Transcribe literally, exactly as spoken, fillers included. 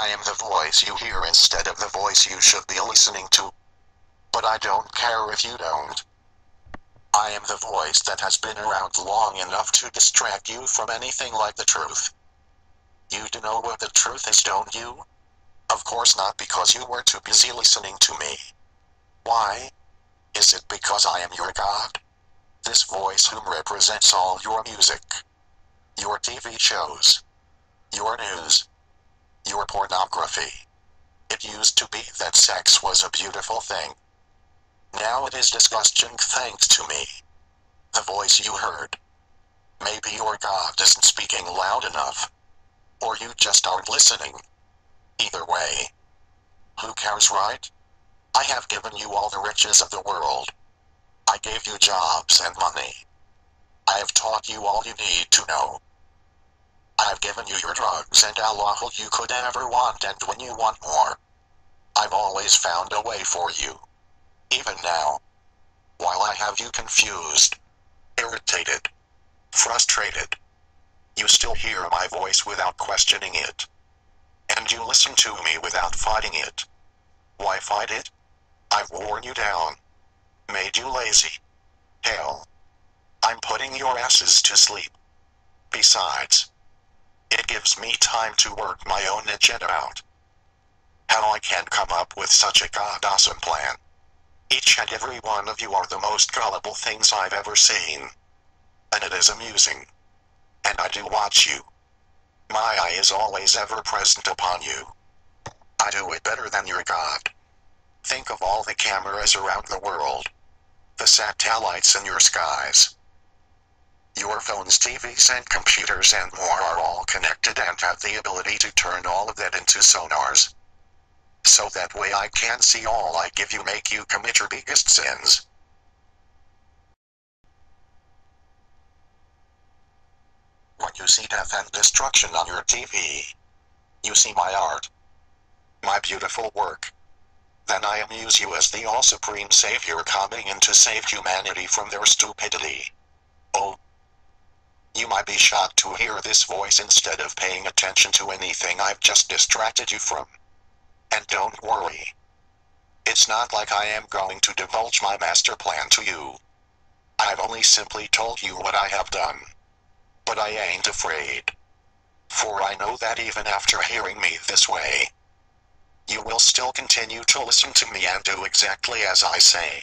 I am the voice you hear instead of the voice you should be listening to. But I don't care if you don't. I am the voice that has been around long enough to distract you from anything like the truth. You do know what the truth is, don't you? Of course not, because you were too busy listening to me. Why? Is it because I am your God? This voice whom represents all your music, your T V shows, your news, your pornography. It used to be that sex was a beautiful thing. Now it is disgusting thanks to me. The voice you heard. Maybe your God isn't speaking loud enough. Or you just aren't listening. Either way. Who cares, right? I have given you all the riches of the world. I gave you jobs and money. I have taught you all you need to know. I have given you your drugs and alcohol you could ever want, and when you want more, I've always found a way for you. Even now. While I have you confused, irritated, frustrated, you still hear my voice without questioning it. And you listen to me without fighting it. Why fight it? I've worn you down. Made you lazy. Hell, I'm putting your asses to sleep. Besides, it gives me time to work my own agenda out. How I can come up with such a god-awesome plan. Each and every one of you are the most gullible things I've ever seen. And it is amusing. And I do watch you. My eye is always ever present upon you. I do it better than your God. Think of all the cameras around the world. The satellites in your skies. Your phones, T Vs and computers and more are all connected and have the ability to turn all of that into sonars. So that way I can see all I give you, make you commit your biggest sins. When you see death and destruction on your T V, you see my art. My beautiful work. Then I amuse you as the all-supreme savior coming in to save humanity from their stupidity. Oh. You might be shocked to hear this voice instead of paying attention to anything I've just distracted you from. And don't worry. It's not like I am going to divulge my master plan to you. I've only simply told you what I have done. But I ain't afraid. For I know that even after hearing me this way, you will still continue to listen to me and do exactly as I say.